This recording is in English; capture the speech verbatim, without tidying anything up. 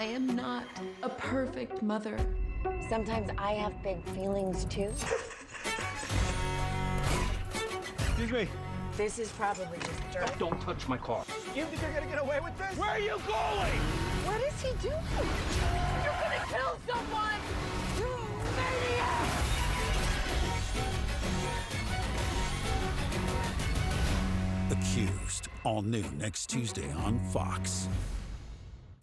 I am not a perfect mother. Sometimes I have big feelings, too. Excuse me. This is probably just dirt. Oh, don't touch my car. You think you're gonna get away with this? Where are you going? What is he doing? You're gonna kill someone! You maniac! Accused, all new next Tuesday on Fox.